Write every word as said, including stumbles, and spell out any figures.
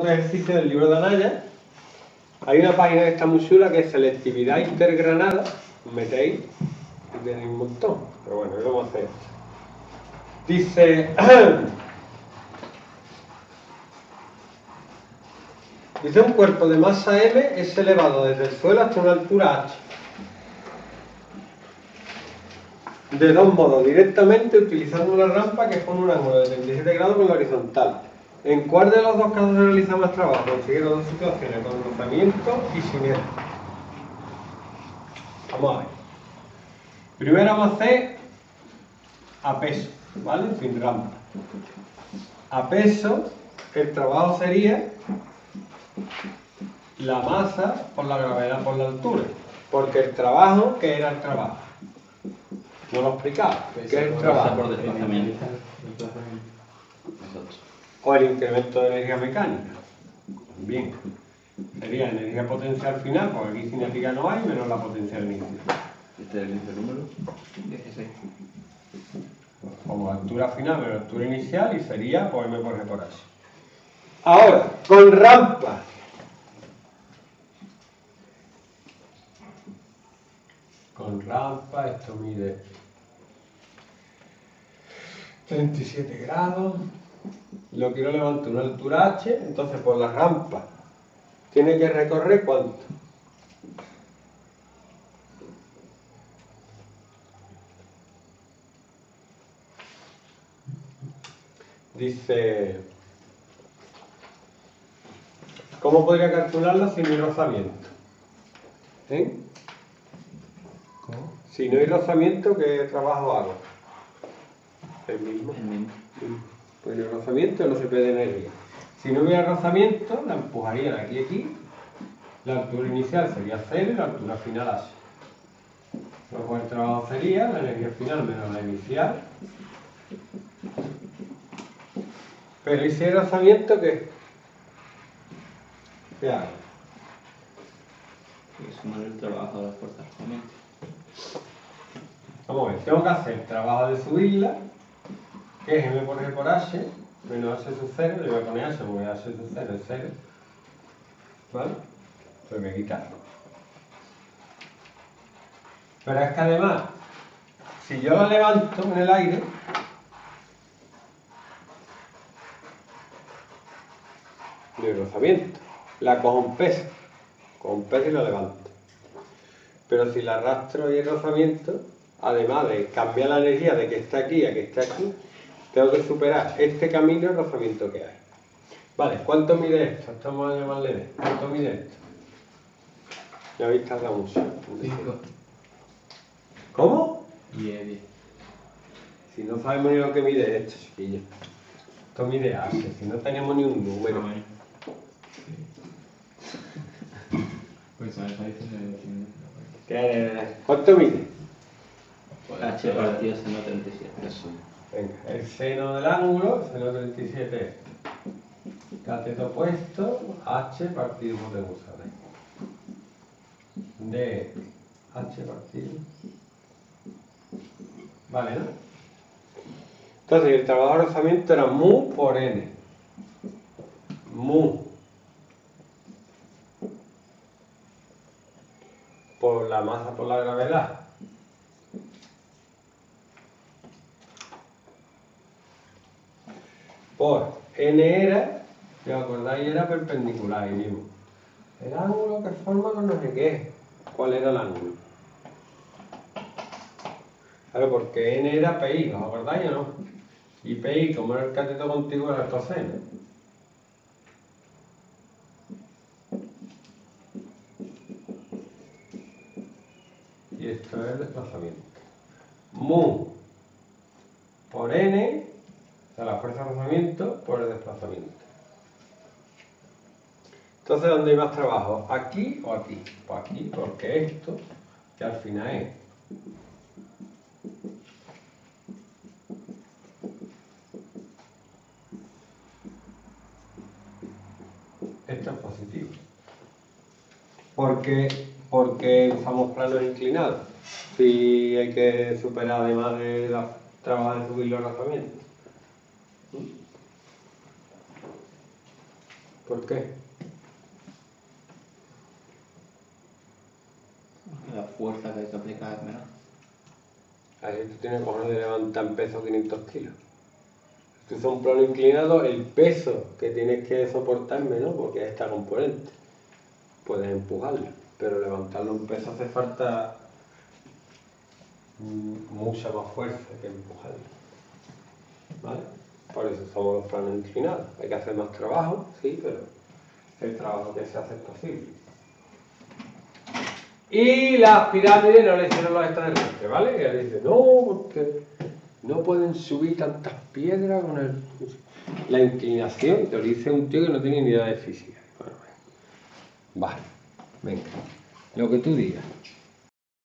Otro ejercicio del libro de Anaya. Hay una página que está muy chula que es selectividad intergranada. Os metéis y tenéis un montón. Pero bueno, ¿qué vamos a hacer? Dice... Dice un cuerpo de masa M es elevado desde el suelo hasta una altura H. De dos modos, directamente utilizando una rampa que forma un ángulo de treinta y siete grados con la horizontal. ¿En cuál de los dos casos se realiza más trabajo? Consiguieron dos situaciones, con rozamiento y siniestro. Vamos a ver. Primero vamos a hacer a peso, ¿vale? Sin rampa. A peso, el trabajo sería la masa por la gravedad por la altura. Porque el trabajo, ¿qué era el trabajo? No lo he explicado. ¿Qué es el trabajo? Por desplazamiento. O el incremento de energía mecánica. Bien. Sería energía potencial final, porque aquí cinética no hay, menos la potencial inicial. ¿Este es el número? dieciséis. Como altura final menos altura inicial, y sería por M por G por H. Ahora, con rampa. Con rampa, esto mide treinta y siete grados. Lo quiero levantar a una altura H, entonces por la rampa tiene que recorrer ¿cuánto? Dice, ¿cómo podría calcularlo si no hay rozamiento? ¿Eh? ¿Cómo? Si no hay rozamiento, ¿qué trabajo hago? El mismo. El mismo. Pues el rozamiento no se pierde energía. Si no hubiera rozamiento, la empujaría de aquí a aquí. La altura inicial sería cero y la altura final H. Luego el trabajo sería la energía final menos la inicial. Pero ¿y si hay rozamiento qué? ¿Qué hago? Hay que sumar el trabajo de las fuerzas rozamiento. Vamos a ver, tengo que hacer el trabajo de subirla, que es M por G por H, menos H sub cero, le voy a poner H porque H sub cero es cero, ¿vale? Pues voy a quitarlo. Pero es que además, si yo la levanto en el aire, no hay rozamiento, la cojo un peso, cojo un peso y la levanto. Pero si la arrastro y hay rozamiento, además de cambiar la energía de que está aquí a que está aquí, tengo que superar este camino el rozamiento que hay. Vale, ¿cuánto mide esto? Esto vamos a llamarle de. ¿Cuánto mide esto? Ya habéis tardado mucho. cinco. ¿Cómo? diez, diez. Si no sabemos ni lo que mide esto, chiquillo. Esto mide H, si no tenemos ni un número. Pues a ver, parece. ¿Cuánto mide? H partido seno treinta y siete. Eso. Venga, el seno del ángulo, seno treinta y siete, cateto opuesto, H partido por de gusano. De H partido. Vale, ¿no? Entonces, el trabajo de rozamiento era mu por N. Mu por la masa por la gravedad. Por N era, si os acordáis, era perpendicular y vimos el ángulo que forma con no sé qué. ¿Cuál era el ángulo? Claro, porque N era Pi, ¿os acordáis o no? Y Pi, como era el cateto contiguo, era el coseno. Y esto es el desplazamiento. Mu por N, la fuerza de rozamiento por el desplazamiento. Entonces, ¿dónde hay más trabajo? ¿Aquí o aquí? Pues aquí, porque esto que al final es esto es positivo. Porque, porque usamos planos inclinados. Si hay que superar además de la trabajo de subir los rozamientos. ¿Por qué? Porque la fuerza que hay que aplicar es menor. Así tú tienes cojones de levantar en peso quinientos kilos. Si tú usas un plano inclinado, el peso que tienes que soportar es menor, porque es esta componente. Puedes empujarlo, pero levantarlo un peso hace falta mucha más fuerza que empujarlo. ¿Vale? Por eso somos los planos inclinados. Hay que hacer más trabajo, sí, pero el trabajo que se hace es posible. Y las pirámides no le hicieron los extraterrestres, ¿vale? Y él dice, no, porque no pueden subir tantas piedras con el... la inclinación. Te lo dice un tío que no tiene ni idea de física. Bueno, vale, venga, lo que tú digas.